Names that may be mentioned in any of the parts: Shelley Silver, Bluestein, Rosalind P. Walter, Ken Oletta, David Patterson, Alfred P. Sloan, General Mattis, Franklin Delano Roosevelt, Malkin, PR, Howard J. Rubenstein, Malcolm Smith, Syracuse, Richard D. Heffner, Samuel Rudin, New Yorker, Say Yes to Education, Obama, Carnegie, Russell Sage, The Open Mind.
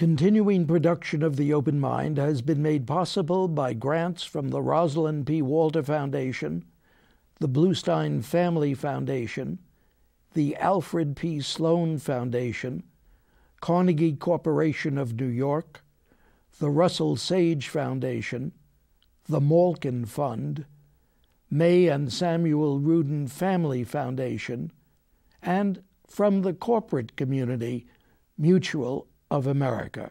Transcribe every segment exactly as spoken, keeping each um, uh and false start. Continuing production of The Open Mind has been made possible by grants from the Rosalind P. Walter Foundation, the Bluestein Family Foundation, the Alfred P. Sloan Foundation, Carnegie Corporation of New York, the Russell Sage Foundation, the Malkin Fund, May and Samuel Rudin Family Foundation, and from the corporate community, Mutual of America.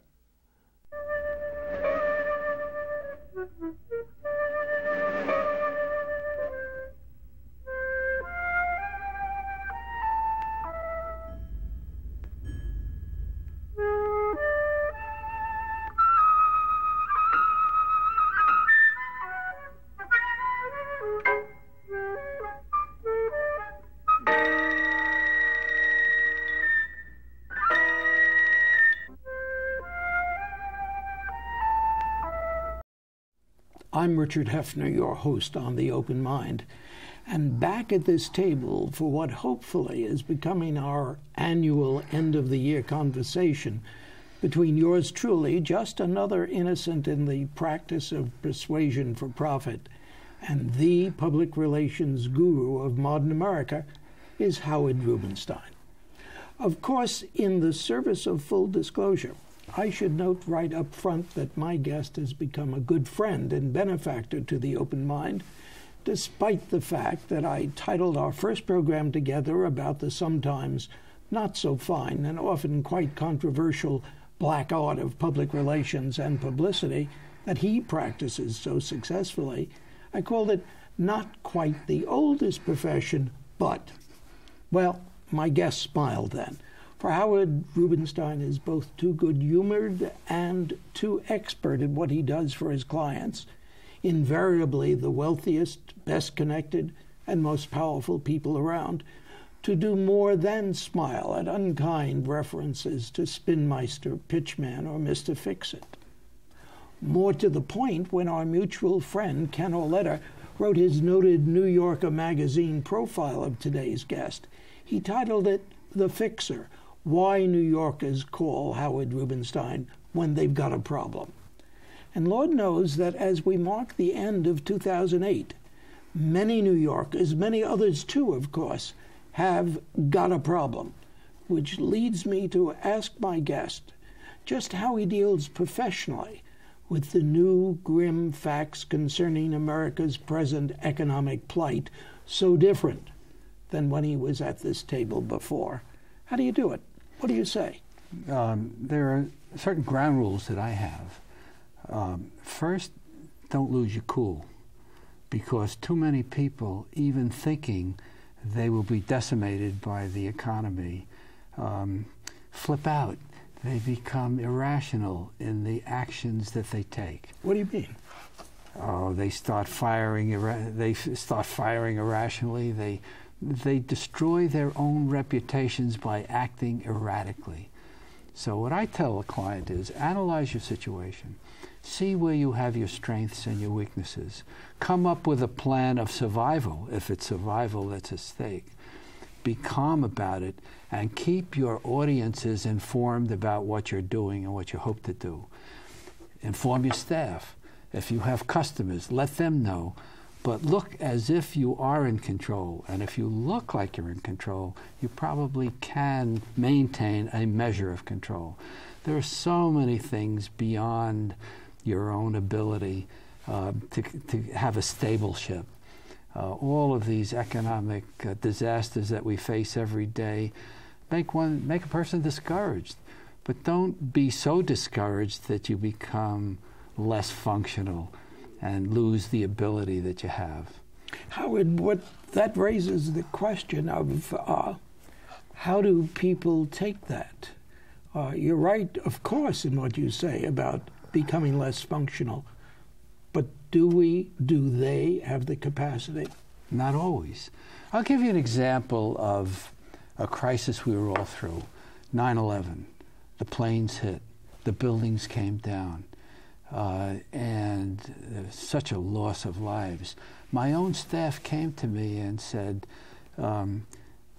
I'm Richard Heffner, your host on The Open Mind, and back at this table for what hopefully is becoming our annual end-of-the-year conversation between yours truly, just another innocent in the practice of persuasion for profit, and the public relations guru of modern America is Howard Rubenstein. Of course, in the service of full disclosure, I should note right up front that my guest has become a good friend and benefactor to The Open Mind, despite the fact that I titled our first program together about the sometimes not so fine and often quite controversial black art of public relations and publicity that he practices so successfully. I called it not quite the oldest profession, but, well, my guest smiled then. For Howard Rubenstein is both too good-humored and too expert at what he does for his clients, invariably the wealthiest, best-connected, and most powerful people around, to do more than smile at unkind references to Spinmeister, Pitchman, or Mister Fix-It. More to the point, when our mutual friend Ken Oletta wrote his noted New Yorker magazine profile of today's guest, he titled it "The Fixer: Why New Yorkers Call Howard Rubenstein When They've Got a Problem." And Lord knows that as we mark the end of two thousand eight, many New Yorkers, many others too, of course, have got a problem, which leads me to ask my guest just how he deals professionally with the new grim facts concerning America's present economic plight, so different than when he was at this table before. How do you do it? What do you say? Um, there are certain ground rules that I have. Um, first, don't lose your cool, because too many people, even thinking they will be decimated by the economy, um, flip out. They become irrational in the actions that they take. What do you mean? Oh, they start firing. Irra they start firing irrationally. They. They destroy their own reputations by acting erratically. So what I tell a client is, analyze your situation. See where you have your strengths and your weaknesses. Come up with a plan of survival, if it's survival that's at stake. Be calm about it, and keep your audiences informed about what you're doing and what you hope to do. Inform your staff. If you have customers, let them know. But look as if you are in control, and if you look like you're in control, you probably can maintain a measure of control. There are so many things beyond your own ability uh, to, to have a stable ship. Uh, all of these economic uh, disasters that we face every day make one, make a person discouraged. But don't be so discouraged that you become less functional and lose the ability that you have. Howard, what that raises the question of uh, how do people take that? Uh, you're right, of course, in what you say about becoming less functional, but do we, do they have the capacity? Not always. I'll give you an example of a crisis we were all through. nine eleven, the planes hit, the buildings came down. Uh, and uh, such a loss of lives. My own staff came to me and said, um,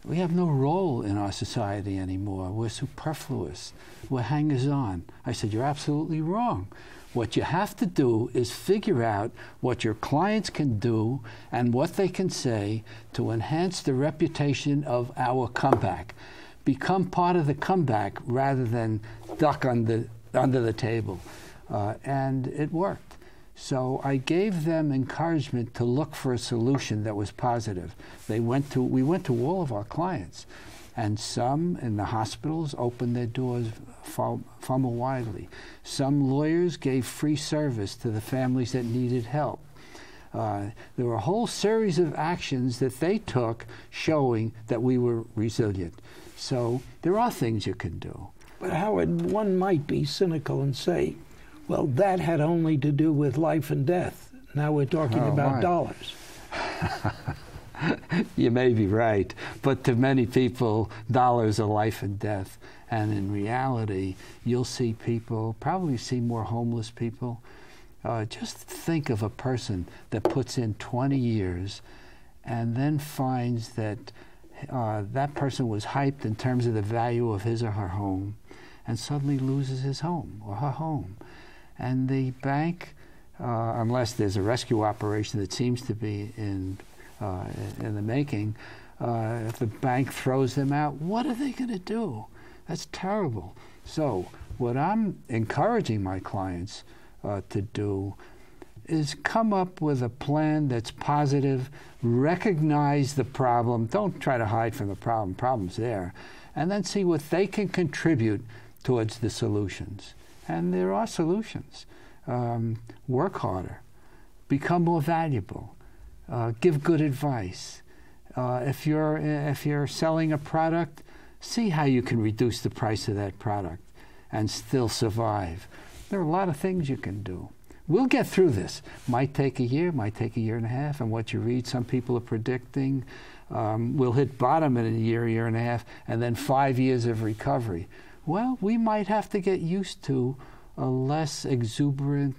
We have no role in our society anymore. We're superfluous. We're hangers-on. I said, you're absolutely wrong. What you have to do is figure out what your clients can do and what they can say to enhance the reputation of our comeback. Become part of the comeback rather than duck under, under the table. Uh, and it worked. So I gave them encouragement to look for a solution that was positive. They went to, we went to all of our clients, and some in the hospitals opened their doors far, far more widely. Some lawyers gave free service to the families that needed help. Uh, there were a whole series of actions that they took showing that we were resilient. So there are things you can do. But Howard, one might be cynical and say, well, that had only to do with life and death. Now we're talking oh, about my. dollars. You may be right, but to many people, dollars are life and death. And in reality, you'll see people, probably see more homeless people. Uh, just think of a person that puts in twenty years and then finds that uh, that person was hyped in terms of the value of his or her home, and suddenly loses his home or her home. And the bank, uh, unless there's a rescue operation that seems to be in, uh, in the making, uh, if the bank throws them out, what are they going to do? That's terrible. So what I'm encouraging my clients uh, to do is come up with a plan that's positive, recognize the problem, don't try to hide from the problem, problem's there, and then see what they can contribute towards the solutions. And there are solutions. Um, work harder, become more valuable, uh, give good advice. Uh, if you're if you're selling a product, see how you can reduce the price of that product and still survive. There are a lot of things you can do. We'll get through this. Might take a year, might take a year and a half. And what you read, some people are predicting um, we'll hit bottom in a year, year and a half, and then five years of recovery. Well, we might have to get used to a less exuberant,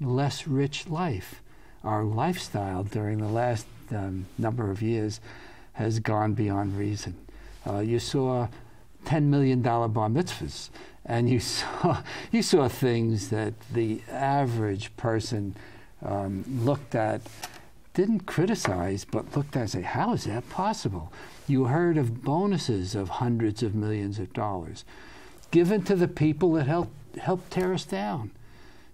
less rich life. Our lifestyle during the last um, number of years has gone beyond reason. Uh, you saw ten million dollar bar mitzvahs, and you saw, you saw things that the average person um, looked at, didn't criticize, but looked at and say, how is that possible? You heard of bonuses of hundreds of millions of dollars given to the people that helped, helped tear us down.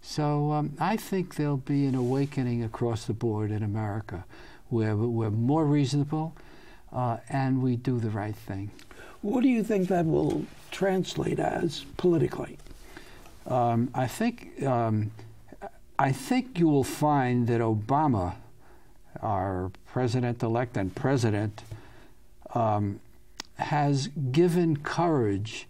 So um, I think there'll be an awakening across the board in America where we're more reasonable uh, and we do the right thing. What do you think that will translate as politically? Um, I think, um, I think you will find that Obama, our president-elect and president, um, has given courage,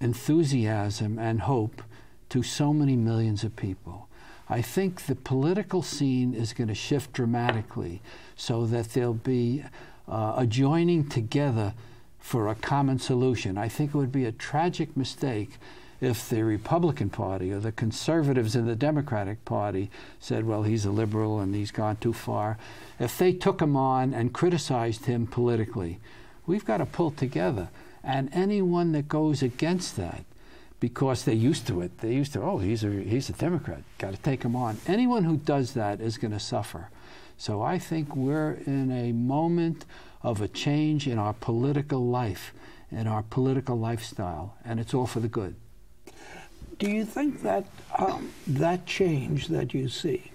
enthusiasm, and hope to so many millions of people. I think the political scene is going to shift dramatically so that there'll be uh, a joining together for a common solution. I think it would be a tragic mistake if the Republican Party or the conservatives in the Democratic Party said, well, he's a liberal and he's gone too far. If they took him on and criticized him politically, we've got to pull together. And anyone that goes against that, because they're used to it, they're used to, oh, he's a, he's a Democrat, got to take him on. Anyone who does that is going to suffer. So I think we're in a moment of a change in our political life, in our political lifestyle, and it's all for the good. Do you think that um, that change that you see,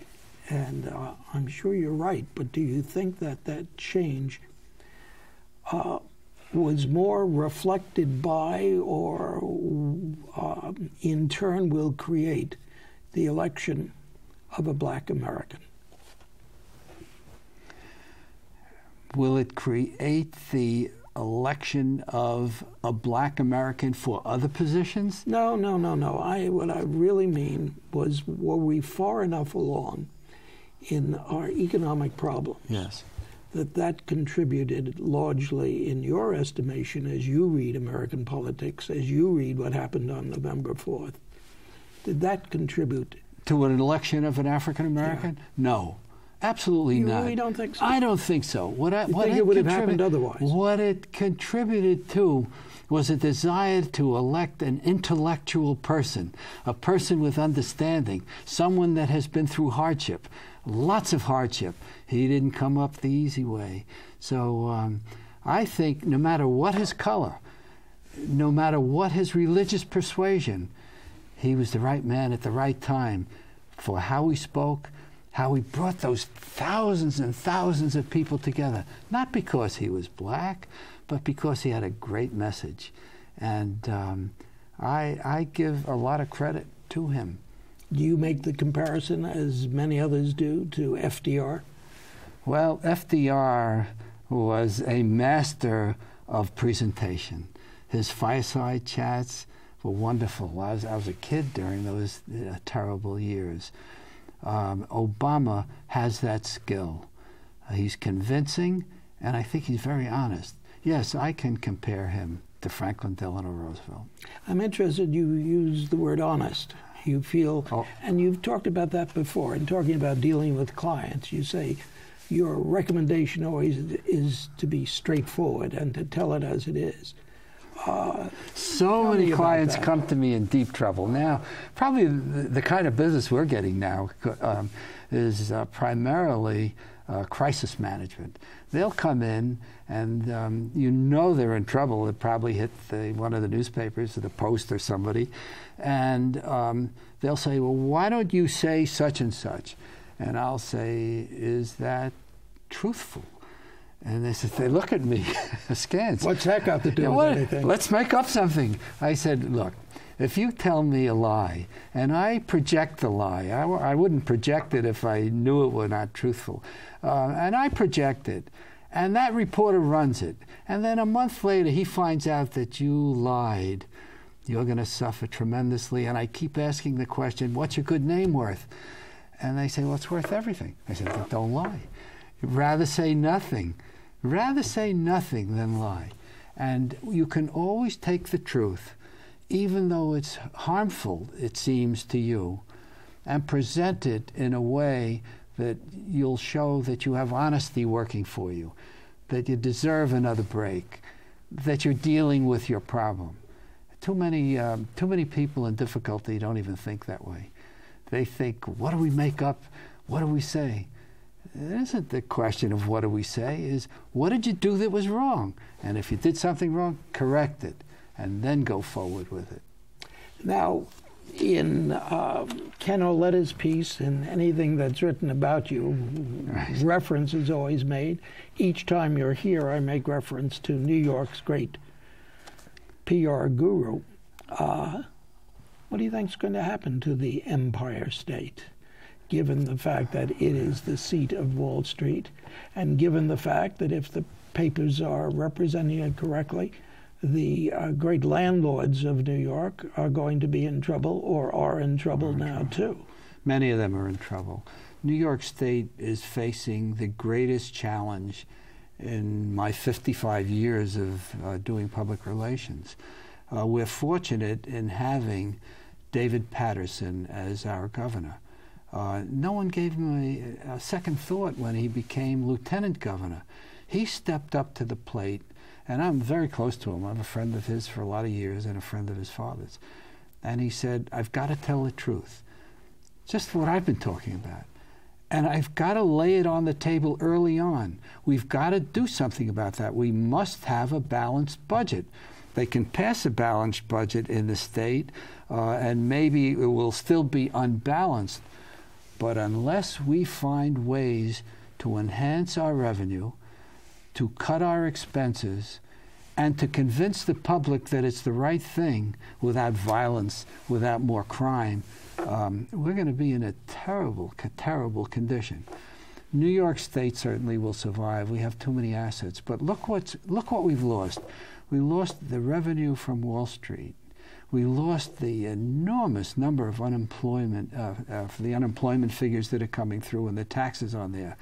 and uh, I'm sure you're right, but do you think that that change uh, was more reflected by or uh, in turn will create the election of a black American? Will it create the election of a black American for other positions? No, no, no, no. I, what I really mean was, were we far enough along in our economic problems? Yes. That that contributed largely, in your estimation, as you read American politics, as you read what happened on November fourth, did that contribute? To an election of an African American? Yeah. No. Absolutely you not. You really don't think so? I don't think so. What I, you what think it would have happened otherwise? What it contributed to was a desire to elect an intellectual person, a person with understanding, someone that has been through hardship, lots of hardship. He didn't come up the easy way. So um, I think no matter what his color, no matter what his religious persuasion, he was the right man at the right time for how he spoke, how he brought those thousands and thousands of people together, not because he was black, but because he had a great message. And um, I, I give a lot of credit to him. Do you make the comparison, as many others do, to F D R? Well, F D R was a master of presentation. His fireside chats were wonderful. I was, I was a kid during those uh, terrible years. Um, Obama has that skill. Uh, he's convincing, and I think he's very honest. Yes, I can compare him to Franklin Delano Roosevelt. I'm interested you use the word honest. You feel, oh. and you've talked about that before, in talking about dealing with clients. You say your recommendation always is to be straightforward and to tell it as it is. Uh, so many clients come to me in deep trouble. Now, probably the, the kind of business we're getting now um, is uh, primarily Uh, crisis management. They'll come in and um, you know they're in trouble. It probably hit the, one of the newspapers or the Post or somebody, and um, they'll say, well, why don't you say such and such? And I'll say, is that truthful? And they said, they look at me askance. What's that got to do with anything? Let's make up something. I said, look, if you tell me a lie, and I project the lie, I, w I wouldn't project it if I knew it were not truthful, uh, and I project it, and that reporter runs it, and then a month later he finds out that you lied, you're going to suffer tremendously. And I keep asking the question, what's your good name worth? And they say, well, it's worth everything. I said, but don't lie. You'd rather say nothing. Rather say nothing than lie. And you can always take the truth, even though it's harmful, it seems to you, and present it in a way that you'll show that you have honesty working for you, that you deserve another break, that you're dealing with your problem. Too many, um, too many people in difficulty don't even think that way. They think, what do we make up? What do we say? It isn't the question of what do we say, is what did you do that was wrong? And if you did something wrong, correct it, and then go forward with it. Now, in uh, Ken Oletta's piece and anything that's written about you, right, reference is always made. Each time you're here, I make reference to New York's great P R guru. Uh, what do you think's going to happen to the Empire State, given the fact that it is the seat of Wall Street, and given the fact that if the papers are representing it correctly, the uh, great landlords of New York are going to be in trouble, or are in trouble in now, trouble. too. Many of them are in trouble. New York State is facing the greatest challenge in my fifty-five years of uh, doing public relations. Uh, we're fortunate in having David Patterson as our governor. Uh, no one gave him a, a second thought when he became lieutenant governor. He stepped up to the plate, and I'm very close to him. I'm a friend of his for a lot of years and a friend of his father's. And he said, I've got to tell the truth, just what I've been talking about. And I've got to lay it on the table early on. We've got to do something about that. We must have a balanced budget. They can pass a balanced budget in the state, uh, and maybe it will still be unbalanced. But unless we find ways to enhance our revenue, to cut our expenses, and to convince the public that it's the right thing without violence, without more crime, um, we're going to be in a terrible, terrible condition. New York State certainly will survive. We have too many assets. But look, what's, look what we've lost. We lost the revenue from Wall Street. We lost the enormous number of unemployment, uh, uh, the unemployment figures that are coming through, and the taxes on there.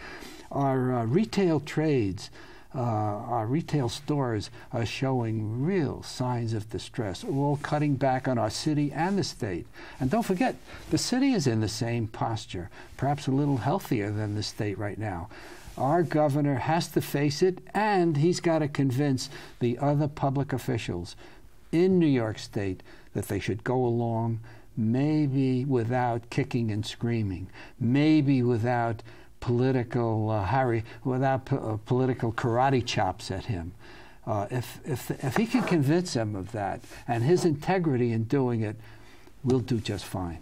Our uh, retail trades uh, our retail stores are showing real signs of distress, all cutting back on our city and the state. And don't forget, the city is in the same posture, perhaps a little healthier than the state right now. Our governor has to face it, and he's got to convince the other public officials in New York State that they should go along, maybe without kicking and screaming, maybe without political uh, Harry, without p uh, political karate chops at him. Uh, if if if he can convince them of that and his integrity in doing it, we'll do just fine.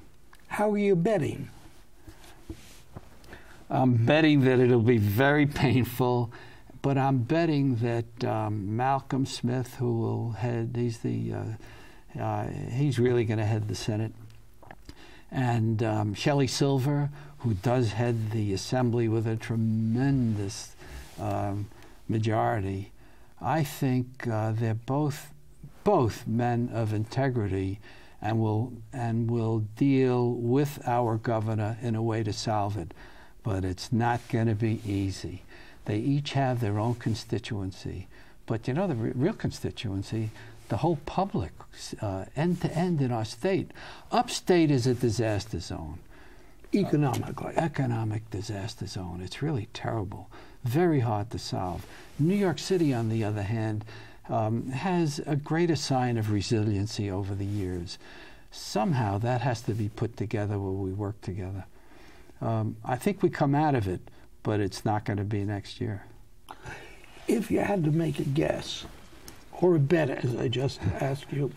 How are you betting? I'm betting that it'll be very painful, but I'm betting that um, Malcolm Smith, who will head, he's the, uh, uh, he's really going to head the Senate, and um, Shelley Silver, who does head the Assembly with a tremendous um, majority, I think uh, they're both both men of integrity, and will and will deal with our governor in a way to solve it. But it's not going to be easy. They each have their own constituency. But you know, the re real constituency, the whole public, uh, end to end in our state. Upstate is a disaster zone. Economically. Uh, economic disaster zone. It's really terrible. Very hard to solve. New York City, on the other hand, um, has a greater sign of resiliency over the years. Somehow that has to be put together where we work together. Um, I think we come out of it, but it's not going to be next year. If you had to make a guess, or a bet, as I just asked you,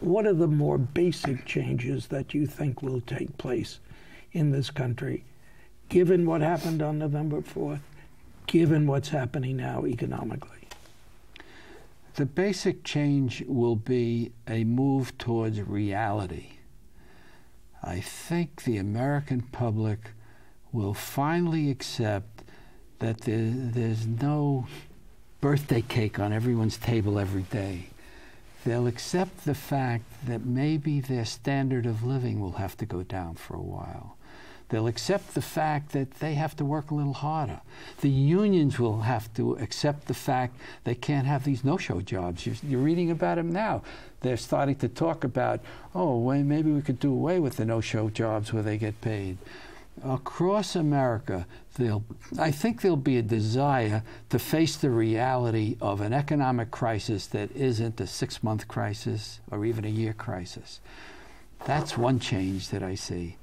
what are the more basic changes that you think will take place in this country, given what happened on November fourth, given what's happening now economically? The basic change will be a move towards reality. I think the American public will finally accept that there, there's no birthday cake on everyone's table every day. They'll accept the fact that maybe their standard of living will have to go down for a while. They'll accept the fact that they have to work a little harder. The unions will have to accept the fact they can't have these no-show jobs. You're, you're reading about them now. They're starting to talk about, oh, well, maybe we could do away with the no-show jobs where they get paid. Across America, there'll, I think there'll be a desire to face the reality of an economic crisis that isn't a six-month crisis or even a year crisis. That's one change that I see.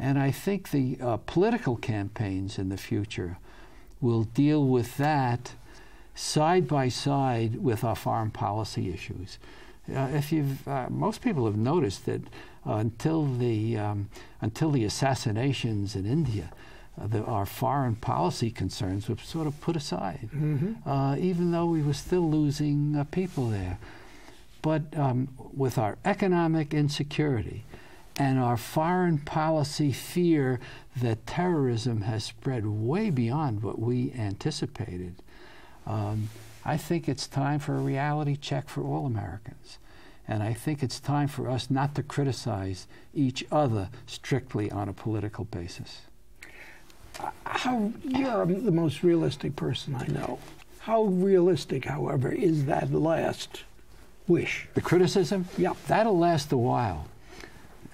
And I think the uh, political campaigns in the future will deal with that side by side with our foreign policy issues. Uh, if you've, uh, most people have noticed that uh, until the um, until the assassinations in India, uh, the, our foreign policy concerns were sort of put aside, mm-hmm. uh, even though we were still losing uh, people there. But um, with our economic insecurity and our foreign policy fear that terrorism has spread way beyond what we anticipated, um, I think it's time for a reality check for all Americans. And I think it's time for us not to criticize each other strictly on a political basis. How, you're the most realistic person I know. How realistic, however, is that last wish? The criticism? Yeah. That'll last a while.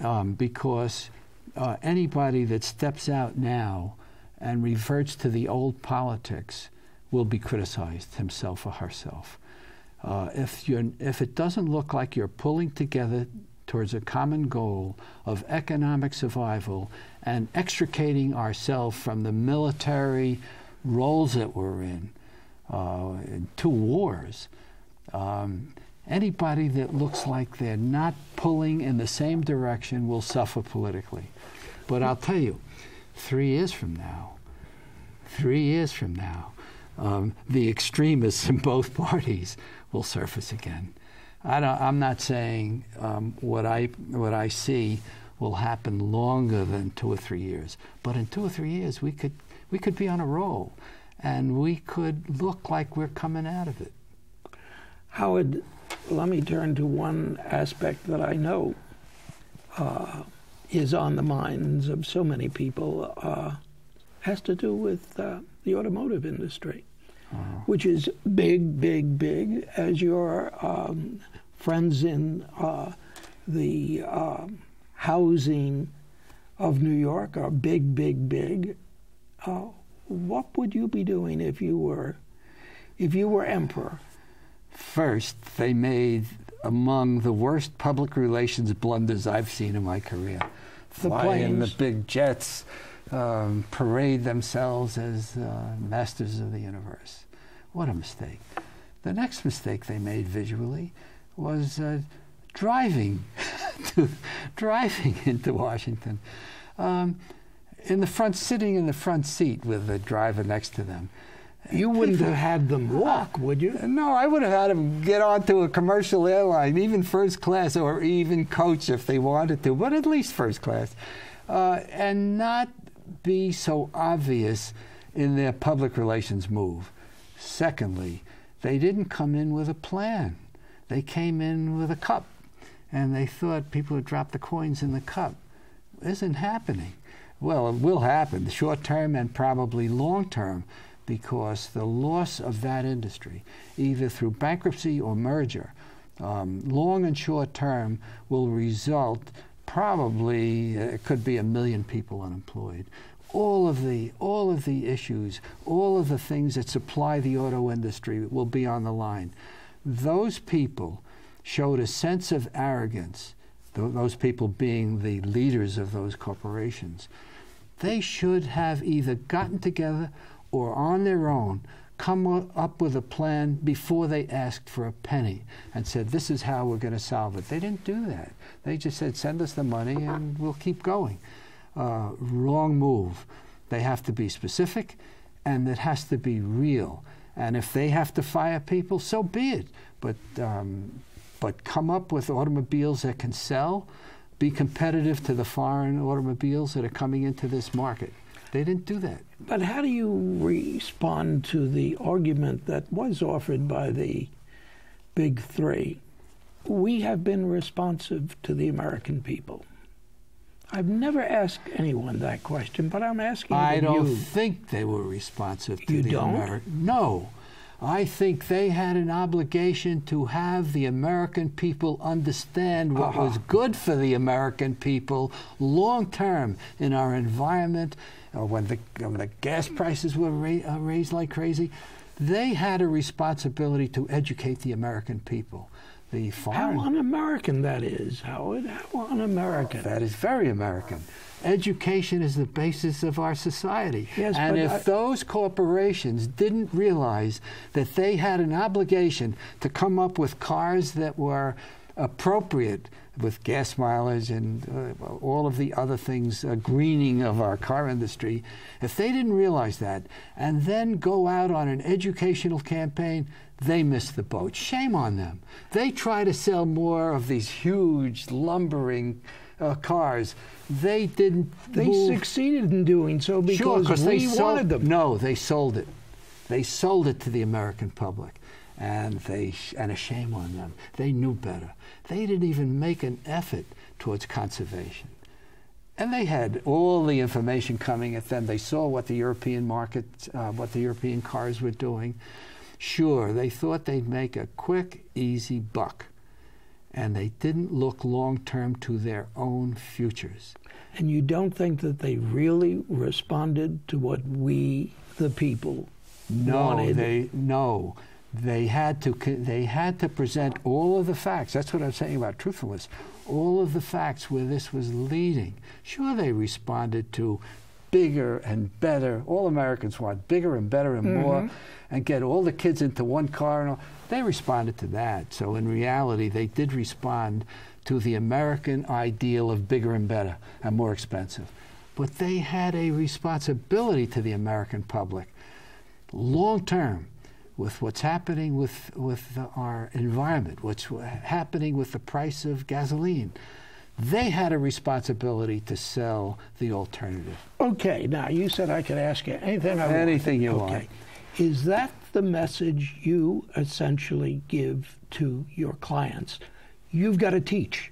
Um, because uh, anybody that steps out now and reverts to the old politics will be criticized, himself or herself. Uh, if, you're, if it doesn't look like you're pulling together towards a common goal of economic survival and extricating ourselves from the military roles that we're in, uh, in two wars, um, anybody that looks like they're not pulling in the same direction will suffer politically. But I'll tell you, three years from now, three years from now, um, the extremists in both parties will surface again. I don't, I'm not saying um, what I what I see will happen longer than two or three years, but in two or three years we could we could be on a roll, and we could look like we're coming out of it. Howard, let me turn to one aspect that I know uh, is on the minds of so many people. Uh, has to do with uh, the automotive industry. which is big, big, big, as your um, friends in uh, the uh, housing of New York are big, big, big. Uh, what would you be doing if you were, if you were emperor? First, they made among the worst public relations blunders I've seen in my career. The Fly planes. In the big jets, um, parade themselves as uh, masters of the universe. What a mistake. The next mistake they made visually was uh, driving, to, driving into Washington. Um, in the front, sitting in the front seat with the driver next to them. You wouldn't have had them walk, would you? No, I would have had them get onto a commercial airline, even first class, or even coach if they wanted to, but at least first class, uh, and not be so obvious in their public relations move. Secondly, they didn't come in with a plan. They came in with a cup, and they thought people would drop the coins in the cup. It isn't happening. Well, it will happen, short-term and probably long-term, because the loss of that industry, either through bankruptcy or merger, um, long and short term, will result probably, uh, it could be a million people unemployed. All of the, all of the issues, all of the things that supply the auto industry will be on the line. Those people showed a sense of arrogance, th those people being the leaders of those corporations. They should have either gotten together or on their own, come up with a plan before they asked for a penny and said, this is how we're going to solve it. They didn't do that. They just said, send us the money and we'll keep going. Uh, wrong move. They have to be specific, and it has to be real. And if they have to fire people, so be it. But, um, but come up with automobiles that can sell, be competitive to the foreign automobiles that are coming into this market. They didn't do that. But how do you respond to the argument that was offered by the big three? We have been responsive to the American people. I've never asked anyone that question, but I'm asking you. I don't you. think they were responsive to you the don't? American. No. I think they had an obligation to have the American people understand what uh-huh. was good for the American people long term in our environment. Uh, when, the, when the gas prices were ra uh, raised like crazy, they had a responsibility to educate the American people. The foreign How un-American that is, Howard. How un-American. That is very American. Education is the basis of our society. Yes, and if I, those corporations didn't realize that they had an obligation to come up with cars that were appropriate with gas mileage and uh, all of the other things, uh, greening of our car industry, if they didn't realize that and then go out on an educational campaign, they missed the boat. Shame on them. They try to sell more of these huge lumbering Uh, cars. They didn't. They move. succeeded in doing so because sure, we they wanted them. No, they sold it. They sold it to the American public, and they sh and a shame on them. They knew better. They didn't even make an effort towards conservation, and they had all the information coming at them. They saw what the European market, uh, what the European cars were doing. Sure, they thought they'd make a quick, easy buck. And they didn't look long-term to their own futures. And you don't think that they really responded to what we, the people, no, wanted? They, no, they had to, they had to present all of the facts. That's what I'm saying about truthfulness. All of the facts where this was leading. Sure, they responded to bigger and better. All Americans want bigger and better and mm-hmm. more, and get all the kids into one car. And all. They responded to that. So in reality, they did respond to the American ideal of bigger and better and more expensive. But they had a responsibility to the American public, long term, with what's happening with, with our environment, what's happening with the price of gasoline. They had a responsibility to sell the alternative. Okay, now you said I could ask you anything I Anything you want. Okay. Is that the message you essentially give to your clients? You've got to teach.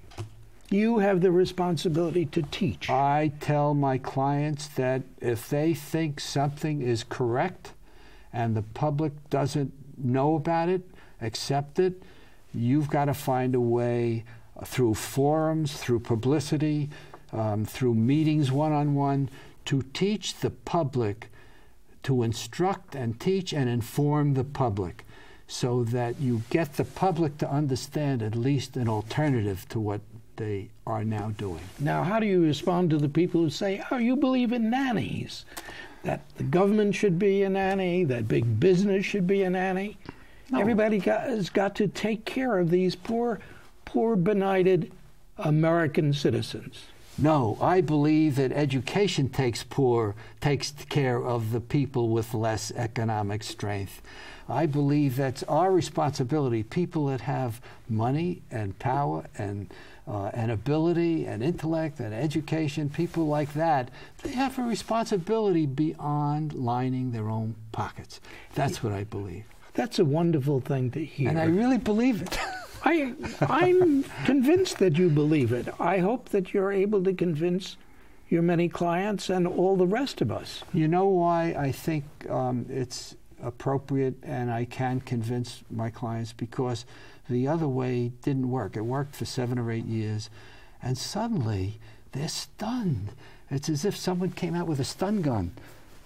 You have the responsibility to teach. I tell my clients that if they think something is correct and the public doesn't know about it, accept it, you've got to find a way through forums, through publicity, um, through meetings one-on-one, to teach the public, to instruct and teach and inform the public, so that you get the public to understand at least an alternative to what they are now doing. Now, how do you respond to the people who say, oh, you believe in nannies, that the government should be a nanny, that big business should be a nanny? No. Everybody got, has got to take care of these poor, poor benighted American citizens. No, I believe that education takes poor, takes care of the people with less economic strength. I believe that's our responsibility. People that have money and power and, uh, and ability and intellect and education, people like that, they have a responsibility beyond lining their own pockets. That's what I believe. That's a wonderful thing to hear. And I really believe it. I, I'm convinced that you believe it. I hope that you're able to convince your many clients and all the rest of us. You know why I think um, it's appropriate and I can convince my clients? Because the other way didn't work. It worked for seven or eight years, and suddenly they're stunned. It's as if someone came out with a stun gun.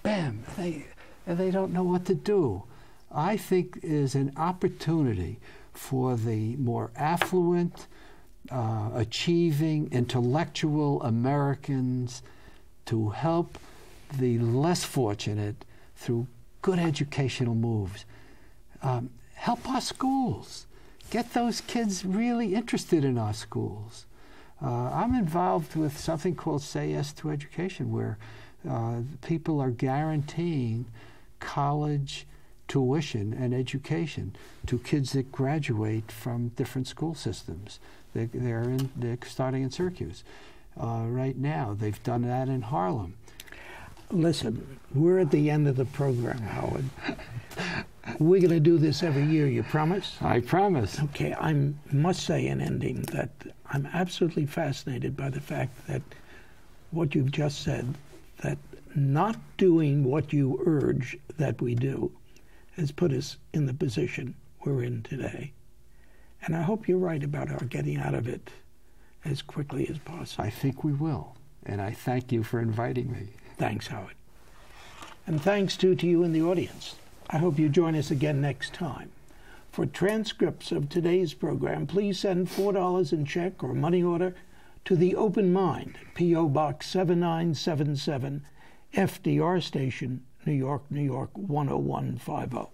Bam! They, and they don't know what to do. I think is an opportunity for the more affluent, uh, achieving, intellectual Americans to help the less fortunate through good educational moves. Um, help our schools. Get those kids really interested in our schools. Uh, I'm involved with something called Say Yes to Education, where uh, people are guaranteeing college tuition and education to kids that graduate from different school systems. They, they're, in, they're starting in Syracuse uh, right now. They've done that in Harlem. Listen, we're at the end of the program, Howard. We're going to do this every year. You promise? I promise. Okay, I must say in ending that I'm absolutely fascinated by the fact that what you've just said, that not doing what you urge that we do has put us in the position we're in today. And I hope you're right about our getting out of it as quickly as possible. I think we will. And I thank you for inviting me. Thanks, Howard. And thanks, too, to you in the audience. I hope you join us again next time. For transcripts of today's program, please send four dollars in check or money order to The Open Mind, P O Box seven nine seven seven, F D R Station, New York, New York, one oh one five oh.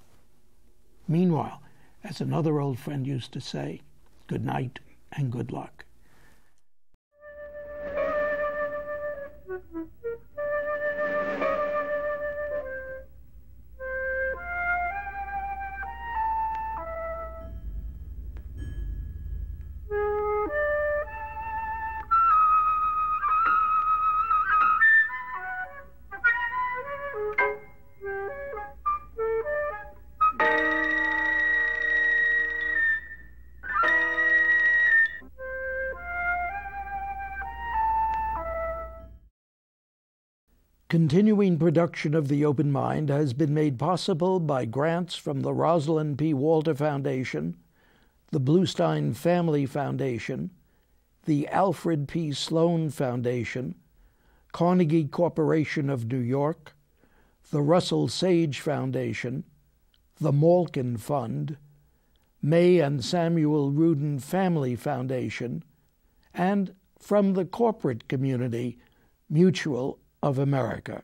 Meanwhile, as another old friend used to say, good night and good luck. Continuing production of The Open Mind has been made possible by grants from the Rosalind P. Walter Foundation, the Bluestein Family Foundation, the Alfred P. Sloan Foundation, Carnegie Corporation of New York, the Russell Sage Foundation, the Malkin Fund, May and Samuel Rudin Family Foundation, and from the corporate community, Mutual of America.